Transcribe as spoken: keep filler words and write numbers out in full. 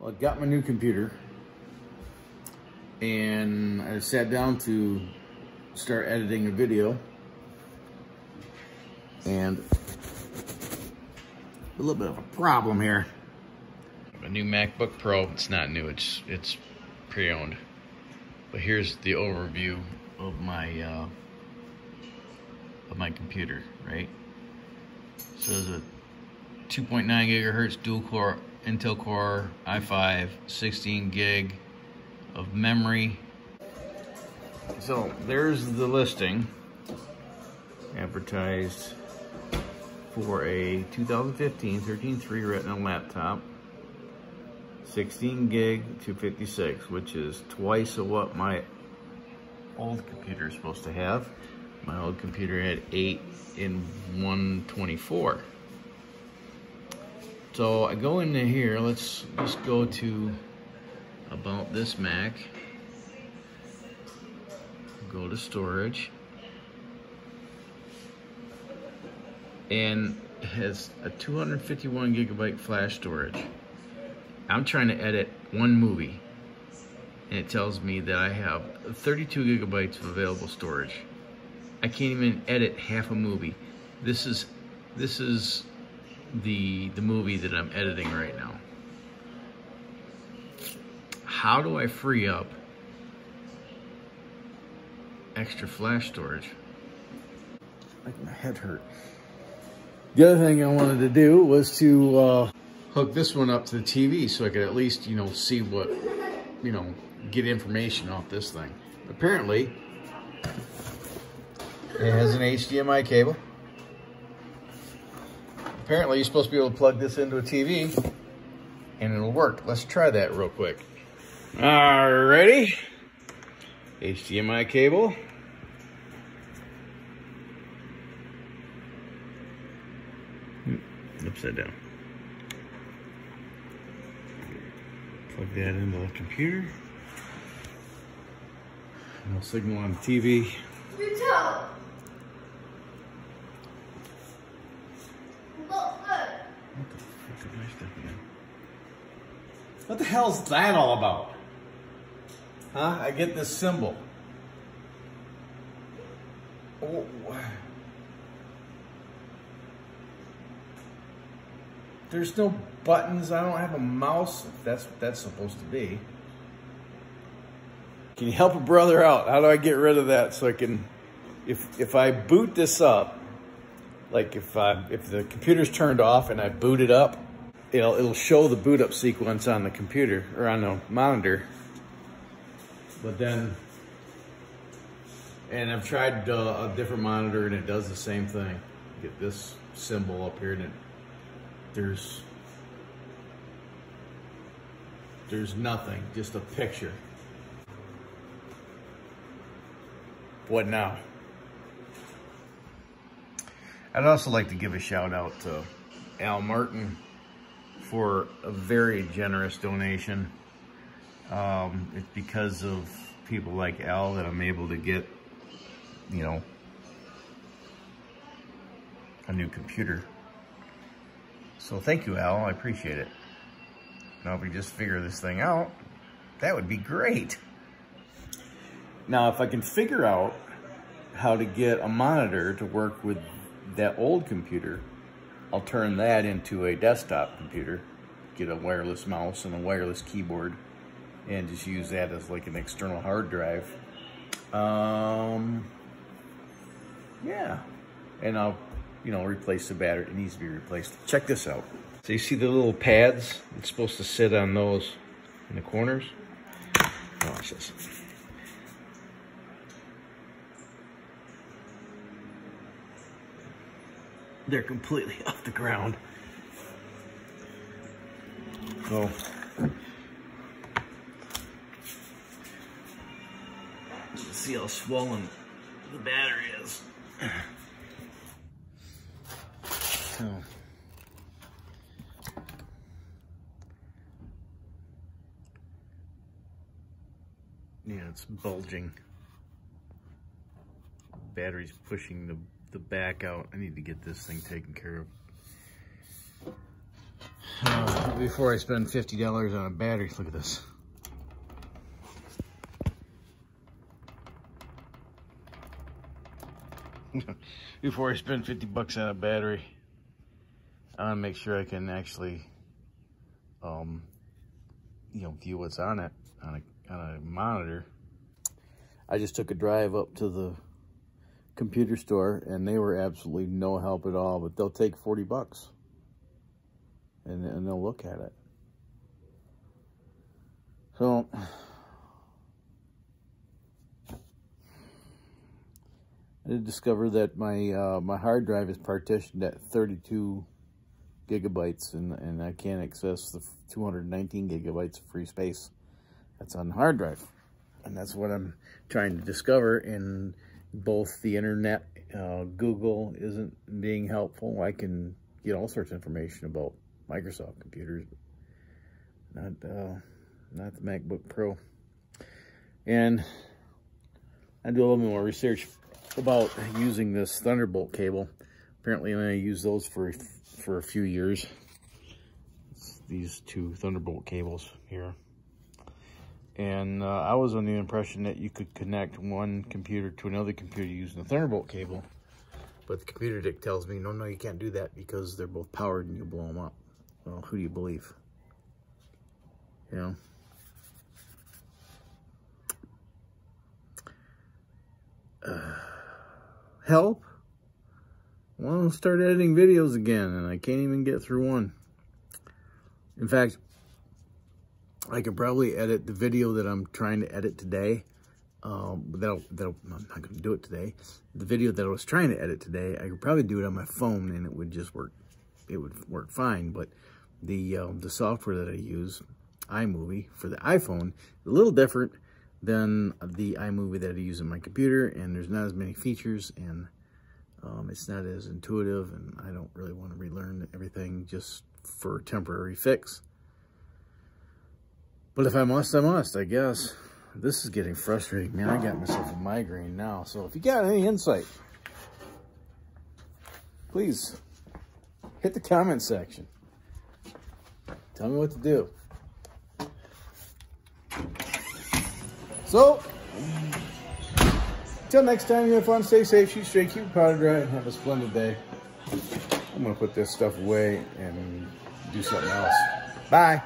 Well, I got my new computer and I sat down to start editing a video, and a little bit of a problem here. A new MacBook Pro. It's not new, it's it's pre-owned. But here's the overview of my uh, of my computer, right? So there's a two point nine gigahertz dual core Intel Core i five, sixteen gig of memory. So there's the listing advertised for a two thousand fifteen thirteen three Retina laptop, sixteen gig, two fifty-six, which is twice of what my old computer is supposed to have. My old computer had eight in one twenty-four. So I go into here, let's just go to about this Mac, go to storage, and it has a two hundred fifty-one gigabyte flash storage. I'm trying to edit one movie, and it tells me that I have thirty-two gigabytes of available storage. I can't even edit half a movie. This is this is the the movie that I'm editing right now. How do I free up extra flash storage? Like, my head hurt. The other thing I wanted to do was to uh, hook this one up to the T V so I could at least, you know, see what, you know, get information off this thing. Apparently, it has an H D M I cable. Apparently, you're supposed to be able to plug this into a T V and it'll work. Let's try that real quick. Alrighty. H D M I cable. Upside down. Plug that into the computer. No signal on the T V. What the fuck am I stepping in? What the hell's that all about? Huh? I get this symbol. Oh. There's no buttons. I don't have a mouse. If that's what that's supposed to be. Can you help a brother out? How do I get rid of that so I can, if if I boot this up, like if I if the computer's turned off and I boot it up, it'll it'll show the boot up sequence on the computer or on the monitor. But then, and I've tried uh, a different monitor and it does the same thing. Get this symbol up here and it. There's, there's nothing, just a picture. What now? I'd also like to give a shout out to Al Martin for a very generous donation. Um, it's because of people like Al that I'm able to get, you know, a new computer. So thank you, Al, I appreciate it. Now if we just figure this thing out, that would be great. Now if I can figure out how to get a monitor to work with that old computer, I'll turn that into a desktop computer, get a wireless mouse and a wireless keyboard, and just use that as like an external hard drive. Um, yeah, and I'll you know, replace the battery. It needs to be replaced. Check this out. So you see the little pads? It's supposed to sit on those in the corners. Watch this. They're completely off the ground. So, see how swollen the battery is. So, yeah, it's bulging. Battery's pushing the, the back out. I need to get this thing taken care of. uh, before I spend fifty dollars on a battery. Look at this. Before I spend fifty bucks on a battery, I want to make sure I can actually, um, you know, view what's on it on a, on a monitor. I just took a drive up to the computer store and they were absolutely no help at all, but they'll take forty bucks and, and they'll look at it. So I did discover that my uh, my hard drive is partitioned at thirty-two gigabytes, and, and I can't access the two hundred nineteen gigabytes of free space that's on the hard drive. And that's what I'm trying to discover. In both the internet, uh, Google isn't being helpful. I can get all sorts of information about Microsoft computers, but not, uh, not the MacBook Pro. And I do a little more research about using this Thunderbolt cable. Apparently I used those for, for a few years. It's these two Thunderbolt cables here. And uh, I was under the impression that you could connect one computer to another computer using the Thunderbolt cable. But the computer dick tells me, no, no, you can't do that because they're both powered and you blow them up. Well, who do you believe? You know? Uh, help? Well, I'll start editing videos again, and I can't even get through one. In fact, I could probably edit the video that I'm trying to edit today. Um, that'll, that'll, I'm not going to do it today. The video that I was trying to edit today, I could probably do it on my phone and it would just work. It would work fine. But the, um, the software that I use, iMovie, for the iPhone, is a little different than the iMovie that I use on my computer. And there's not as many features, and um, it's not as intuitive. And I don't really want to relearn everything just for a temporary fix. But if I must, I must, I guess. This is getting frustrating. Man, I got myself a migraine now. So if you got any insight, please hit the comment section. Tell me what to do. So, until next time, you have fun, stay safe, shoot straight, keep your powder dry, and have a splendid day. I'm going to put this stuff away and do something else. Bye.